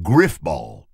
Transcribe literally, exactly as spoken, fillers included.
Griffball.